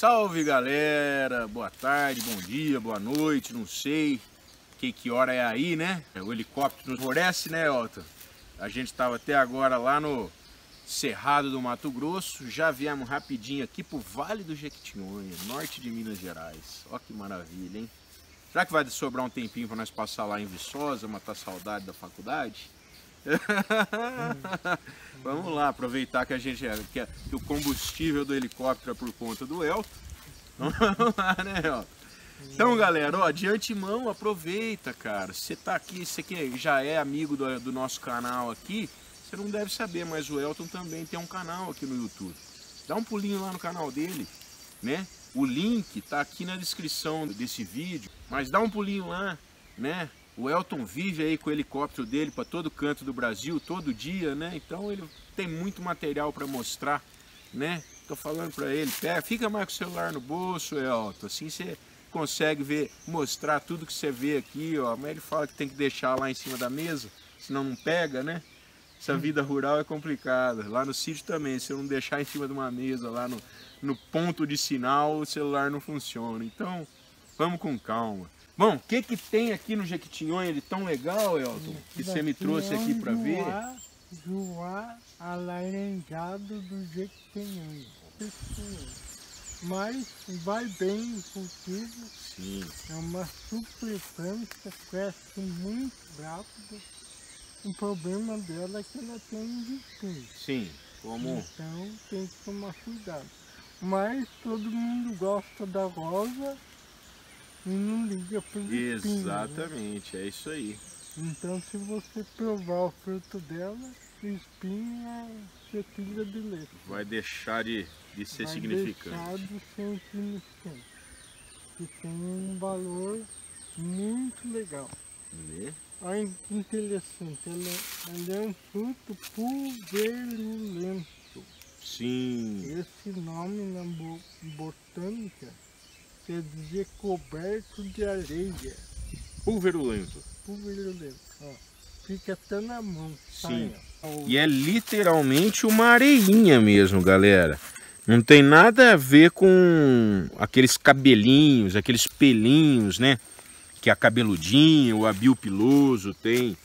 Salve galera, boa tarde, bom dia, boa noite, não sei que hora é aí, né? O helicóptero nos fornece, né, Helton? A gente estava até agora lá no Cerrado do Mato Grosso, já viemos rapidinho aqui pro Vale do Jequitinhonha, norte de Minas Gerais. Ó que maravilha, hein? Será que vai sobrar um tempinho para nós passar lá em Viçosa, matar saudade da faculdade? Vamos lá, aproveitar que a gente que o combustível do helicóptero é por conta do Helton. Vamos lá, né, Helton? Então, galera, ó, de antemão, aproveita, cara. Você tá aqui, você que já é amigo do nosso canal aqui, você não deve saber, mas o Helton também tem um canal aqui no YouTube. Dá um pulinho lá no canal dele, né? O link tá aqui na descrição desse vídeo, mas dá um pulinho lá, né? O Helton vive aí com o helicóptero dele para todo canto do Brasil, todo dia, né? Então ele tem muito material para mostrar, né? Tô falando para ele, fica mais com o celular no bolso, Helton, assim você consegue ver, mostrar tudo que você vê aqui, ó. Mas ele fala que tem que deixar lá em cima da mesa, senão não pega, né? Essa vida rural é complicada. Lá no sítio também, se eu não deixar em cima de uma mesa, lá no ponto de sinal, o celular não funciona. Então, vamos com calma. Bom, o que tem aqui no Jequitinhonha de tão legal, Helton? Que você me trouxe aqui para ver? Juá alaranjado do Jequitinhonha. Mas vai bem cultivo. Sim. É uma suplantância, cresce muito rápido. O problema dela é que ela tem invicto. Sim, como? Então tem que tomar cuidado. Mas todo mundo gosta da rosa. E não liga para o Exatamente, espinho, né? É isso aí. Então se você provar o fruto dela, o espinho é trilha de letra. Vai deixar de ser significante. Vai deixar de ser significante. Que tem um valor muito legal. Vê? Olha que interessante, ela é um fruto pulverulento. Sim. Esse nome na botânica quer dizer coberto de areia. Pulverulento. Pulverulento, ó. Fica até na mão. Sim. Sai, e é literalmente uma areinha mesmo, galera. Não tem nada a ver com aqueles cabelinhos, aqueles pelinhos, né? Que a cabeludinha, o abilpiloso tem.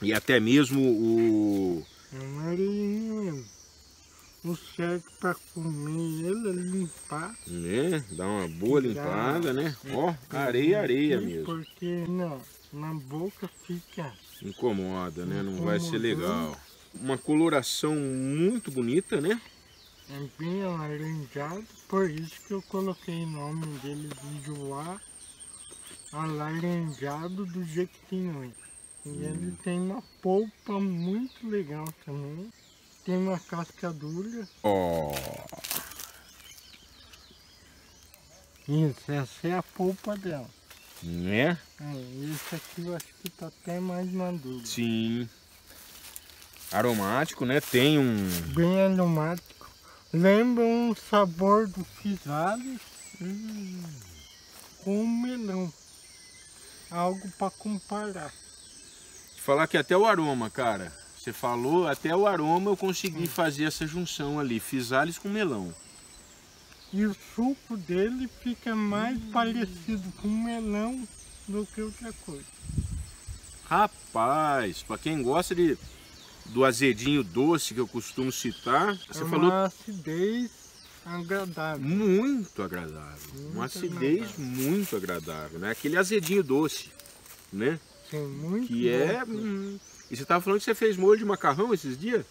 E até mesmo o... É uma areinha. O certo para comer ele é limpar. Né? Dá uma boa limpada, né? Ó, areia, areia mesmo. Porque não, na boca fica... Incomoda, né? Não vai ser legal. Uma coloração muito bonita, né? É bem alaranjado, por isso que eu coloquei o nome dele de Juá alaranjado do Jequitinhonha. E ele tem uma polpa muito legal também. Tem uma cascadura. Ó. Oh. Isso, essa é a polpa dela. Né? É, esse aqui eu acho que tá até mais maduro. Sim. Aromático, né? Tem um... Bem aromático. Lembra um sabor do physalis com melão. Algo para comparar. Falar que até o aroma, cara. Você falou, até o aroma eu consegui fazer essa junção ali, physalis com melão. E o suco dele fica mais parecido com melão do que outra coisa. Rapaz, para quem gosta do azedinho doce que eu costumo citar, você falou... Uma acidez agradável. Muito agradável. Muito uma acidez agradável. Muito agradável, né? Aquele azedinho doce, né? Sim, muito que é... E você estava falando que você fez molho de macarrão esses dias?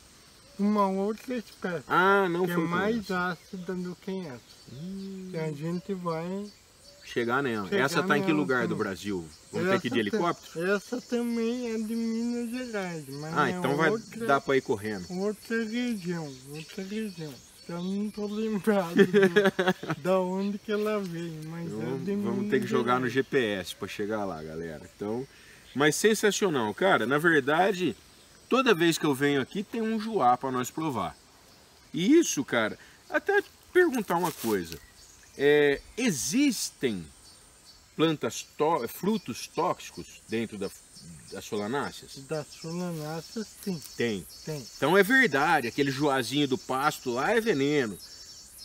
Uma outra espécie. Ah, não foi. É mais ácida do que essa. E a gente vai chegar nela. Essa está em que lugar do Brasil? Vamos ter que ir de helicóptero? Essa também é de Minas Gerais. Mas ah, então vai dar para ir correndo. Outra região, outra região. Eu não estou lembrado da onde que ela veio, mas então, é de Minas Gerais. Vamos ter que jogar no GPS para chegar lá, galera. Então... Mas sensacional, cara. Na verdade, toda vez que eu venho aqui tem um juá para nós provar. E isso, cara, até perguntar uma coisa. Existem plantas, frutos tóxicos dentro das solanáceas? Das solanáceas, sim. Tem. Então é verdade, aquele juazinho do pasto lá é veneno.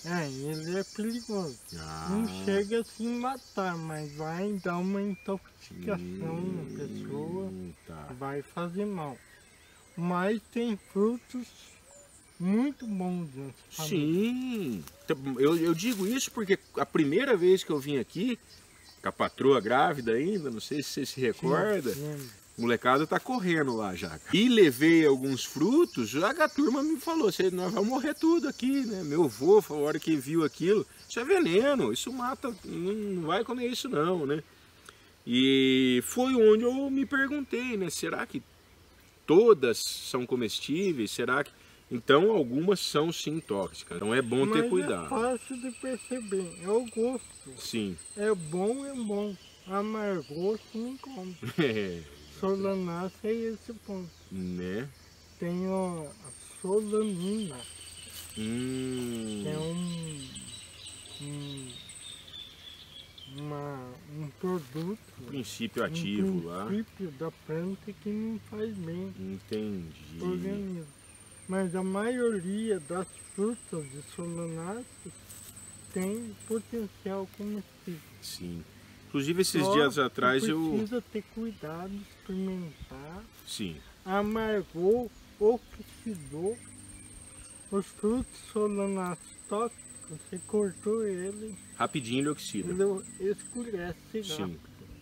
É, ele é perigoso. Ah. Não chega a se matar, mas vai dar uma intoxicação na pessoa, tá. Vai fazer mal. Mas tem frutos muito bons. Sim, eu digo isso porque a primeira vez que eu vim aqui, com a patroa grávida ainda, não sei se você se recorda, sim. O molecado tá correndo lá já. E levei alguns frutos, já a turma me falou, nós vamos morrer tudo aqui, né? Meu avô falou, a hora que viu aquilo, isso é veneno, isso mata, não vai comer isso não, né? E foi onde eu me perguntei, né? Será que todas são comestíveis? Será que... Então algumas são sim tóxicas, então é bom ter cuidado. É fácil de perceber, é o gosto. Sim. É bom, amargoso não come. Solanácea é esse ponto, né? Tem a solanina, que é um produto, um princípio da planta que não faz bem. Entendi. Pro organismo. Mas a maioria das frutas de solanáceas tem potencial comestível. Sim. Inclusive esses dias atrás precisa ter cuidado, experimentar. Sim. Amargou, oxidou os frutos solanáceos tóxicos, você cortou ele. Rapidinho ele oxida. Ele escurece rápido. Sim.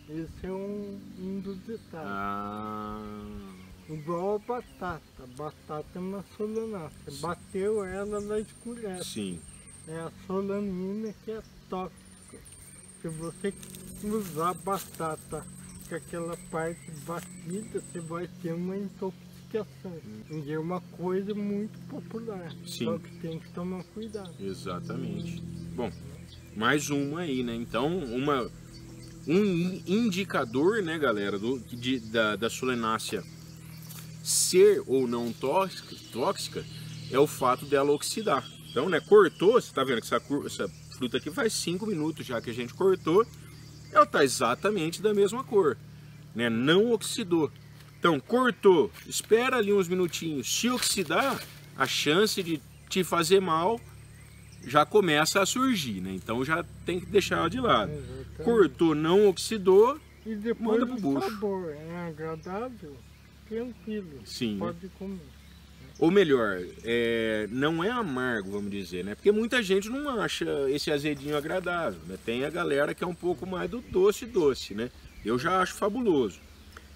Esse é um dos detalhes. Igual a batata. Batata é uma solanácea. Bateu ela, ela escurece. Sim. É a solanina que é tóxica. Se você usar batata com aquela parte batida, você vai ter uma intoxicação. E é uma coisa muito popular. Sim. Só que tem que tomar cuidado. Exatamente. Bom, mais uma aí, né? Então, um indicador, né, galera, da solanácea ser ou não tóxica é o fato dela oxidar. Então, né, cortou, você tá vendo que essa fruta aqui faz 5 minutos já que a gente cortou, ela tá exatamente da mesma cor, né, não oxidou. Então, cortou, espera ali uns minutinhos, se oxidar, a chance de te fazer mal já começa a surgir, né, então já tem que deixar ela de lado. Exatamente. Cortou, não oxidou, e depois manda pro bucho. O sabor é agradável. Tranquilo, sim. Pode comer. Ou melhor, não é amargo, vamos dizer, né? Porque muita gente não acha esse azedinho agradável, né? Tem a galera que é um pouco mais do doce, né? Eu já acho fabuloso.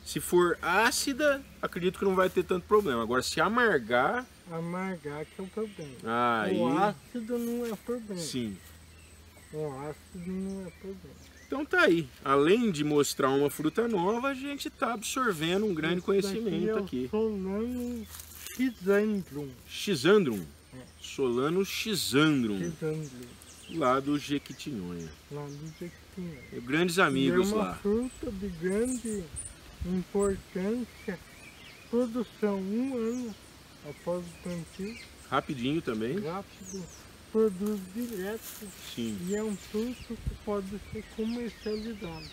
Se for ácida, acredito que não vai ter tanto problema. Agora, se amargar... Amargar que é o problema. Aí... O ácido não é problema. Sim. O ácido não é problema. Então tá aí, além de mostrar uma fruta nova, a gente tá absorvendo um grande conhecimento aqui. Solano xisandrum. Xisandrum? É. Solano xisandrum. Xisandrum. Lá do Jequitinhonha. Lá do Jequitinhonha. E grandes amigos lá. É uma fruta de grande importância, produção 1 ano após o plantio. Rapidinho também. Rápido. Produz direto. Sim. E é um fruto que pode ser comercializado.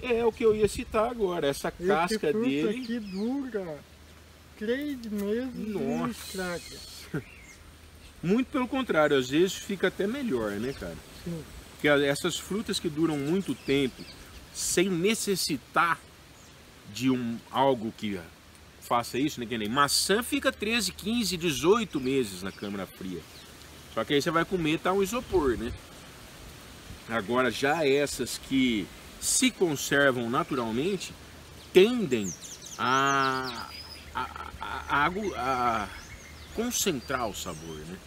É o que eu ia citar agora, essa casca dele. Esse fruto aqui dura 3 meses e não estraga. Muito pelo contrário, às vezes fica até melhor, né, cara? Sim. Porque essas frutas que duram muito tempo, sem necessitar de algo que faça isso, né, que nem maçã fica 13, 15, 18 meses na câmara fria. Só que aí você vai comer, tá um isopor, né? Agora já essas que se conservam naturalmente tendem a concentrar o sabor, né?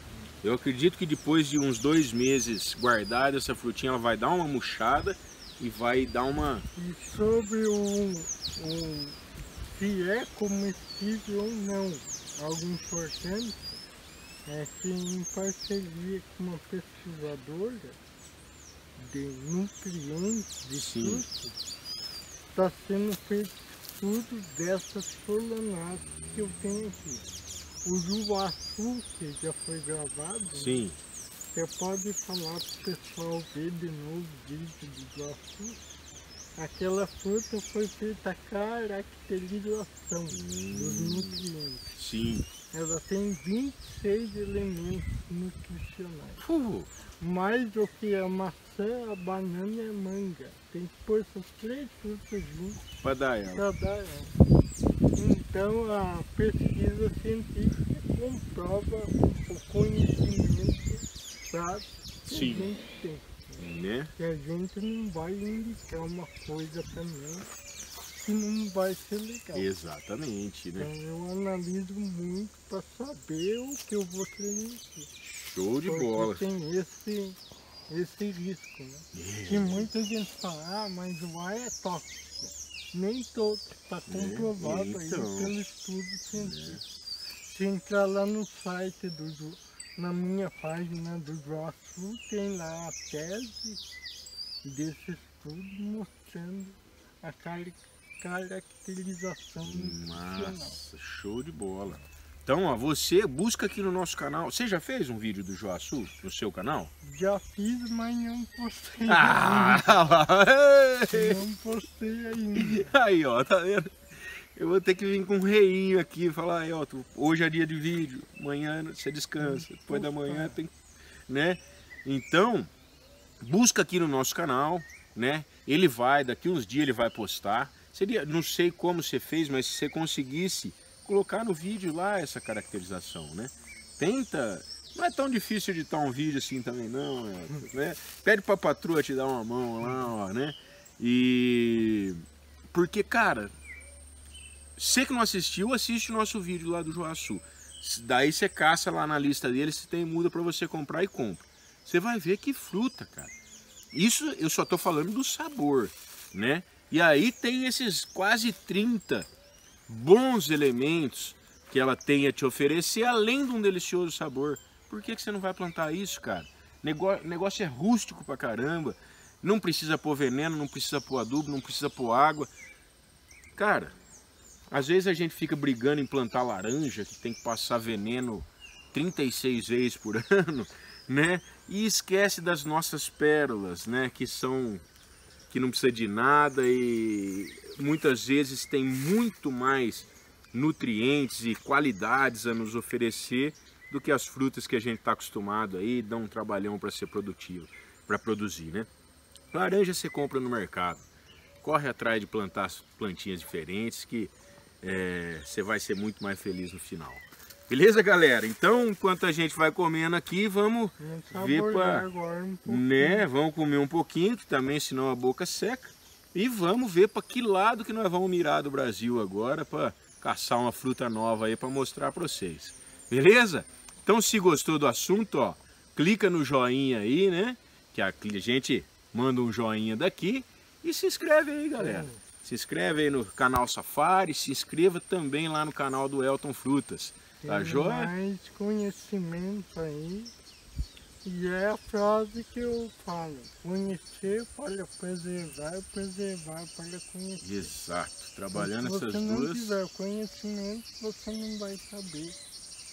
Eu acredito que depois de uns 2 meses guardada, essa frutinha ela vai dar uma murchada e vai dar uma... E sobre se é comestível ou não, algo importante, é que em parceria com uma pesquisadora de nutrientes de frutos, está sendo feito estudo dessas solanáceas que eu tenho aqui. O Juaçu, que já foi gravado, sim. Você pode falar para o pessoal ver de novo o vídeo do Juaçu. Aquela fruta foi feita a caracterização dos nutrientes. Sim. ela tem 26 elementos nutricionais. Mais do que a maçã, a banana e a manga. Tem que pôr essas três frutas juntas para dar ela. Então a pesquisa científica comprova o conhecimento, sabe? Sim. Que a gente tem. Né? Que a gente não vai indicar uma coisa também que não vai ser legal. Exatamente, né? Então, eu analiso muito para saber o que eu vou transmitir. Show de bola! Tem esse risco, né? Que muita gente fala, ah, mas o ar é tóxico. Nem todo, está comprovado então, aí pelo estudo científico. Se entrar lá no site do na minha página do Juaçu, tem lá a tese desse estudo mostrando a caracterização nutricional. Nossa, show de bola! Então, ó, você busca aqui no nosso canal. Você já fez um vídeo do Juaçu no seu canal? Já fiz, mas não postei ainda. Não postei ainda. Aí, ó, tá vendo? Eu vou ter que vir com um reinho aqui e falar, ó, hoje é dia de vídeo, amanhã você descansa, depois da manhã tem, né? Então, busca aqui no nosso canal, né? Ele vai, daqui uns dias ele vai postar. Seria, não sei como você fez, mas se você conseguisse colocar no vídeo lá essa caracterização, né? Tenta, não é tão difícil editar um vídeo assim também não, né? Pede pra patroa te dar uma mão lá, ó, né? E... porque, cara... você que não assistiu, assiste o nosso vídeo lá do Juaçu. Daí você caça lá na lista dele, se tem muda para você comprar e compra. Você vai ver que fruta, cara. Isso eu só tô falando do sabor, né? E aí tem esses quase 30 bons elementos que ela tem a te oferecer, além de um delicioso sabor. Por que que você não vai plantar isso, cara? Negócio é rústico pra caramba. Não precisa pôr veneno, não precisa pôr adubo, não precisa pôr água. Cara... às vezes a gente fica brigando em plantar laranja, que tem que passar veneno 36 vezes por ano, né? E esquece das nossas pérolas, né? Que são, que não precisa de nada e muitas vezes tem muito mais nutrientes e qualidades a nos oferecer do que as frutas que a gente está acostumado aí, dá um trabalhão para ser produtivo, para produzir, né? Laranja você compra no mercado, corre atrás de plantar plantinhas diferentes que... você vai ser muito mais feliz no final. Beleza, galera? Então, enquanto a gente vai comendo aqui, vamos ver pra, né? Vamos comer um pouquinho, que também senão a boca seca. E vamos ver para que lado que nós vamos mirar do Brasil agora para caçar uma fruta nova aí para mostrar para vocês. Beleza? Então, se gostou do assunto, ó, clica no joinha aí, né? Que a gente manda um joinha daqui e se inscreve aí, galera. Se inscreve aí no canal Safari, se inscreva também lá no canal do Helton Frutas, tá joia? Mais conhecimento aí, e é a frase que eu falo, conhecer para preservar, preservar para conhecer. Exato, trabalhando essas duas... se você não tiver conhecimento, você não vai saber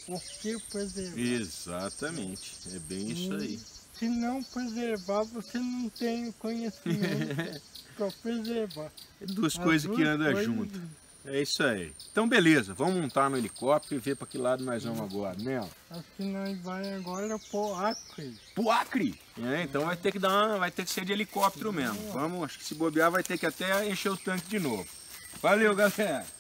o que preservar. Exatamente, é bem isso aí. Se não preservar, você não tem o conhecimento para preservar. Duas coisas que andam juntas. É isso aí. Então, beleza. Vamos montar no helicóptero e ver para que lado nós vamos agora, né? Acho que nós vamos agora pro Acre. Pro Acre? É, então vai ter que dar uma, vai ter que ser de helicóptero mesmo. Vamos, acho que se bobear vai ter que até encher o tanque de novo. Valeu, galera!